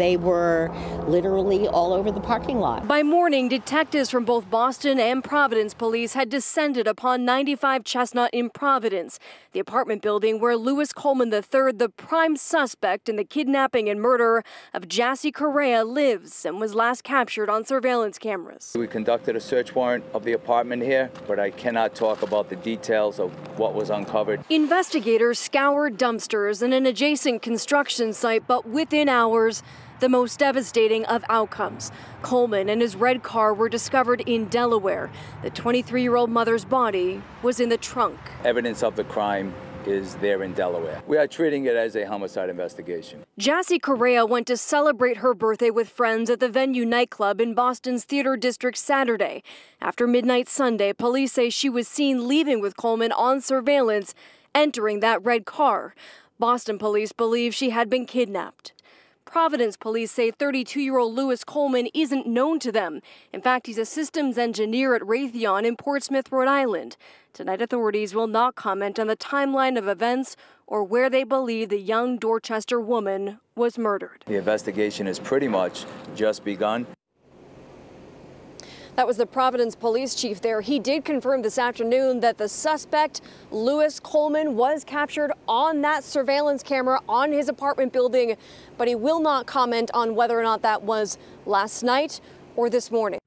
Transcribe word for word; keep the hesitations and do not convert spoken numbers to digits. They were literally all over the parking lot. By morning, detectives from both Boston and Providence police had descended upon ninety-five Chestnut in Providence, the apartment building where Louis Coleman the third, the prime suspect in the kidnapping and murder of Jassy Correia, lives and was last captured on surveillance cameras. We conducted a search warrant of the apartment here, but I cannot talk about the details of what was uncovered. Investigators scoured dumpsters and an adjacent construction site, but within hours, the most devastating of outcomes. Coleman and his red car were discovered in Delaware. The twenty-three-year-old mother's body was in the trunk. Evidence of the crime is there in Delaware. We are treating it as a homicide investigation. Jassy Correia went to celebrate her birthday with friends at the Venue nightclub in Boston's Theater District Saturday. After midnight Sunday, police say she was seen leaving with Coleman on surveillance, entering that red car. Boston police believe she had been kidnapped. Providence police say thirty-two-year-old Louis Coleman isn't known to them. In fact, he's a systems engineer at Raytheon in Portsmouth, Rhode Island. Tonight, authorities will not comment on the timeline of events or where they believe the young Dorchester woman was murdered. The investigation is pretty much just begun. That was the Providence police chief there. He did confirm this afternoon that the suspect, Louis Coleman, was captured on that surveillance camera on his apartment building, but he will not comment on whether or not that was last night or this morning.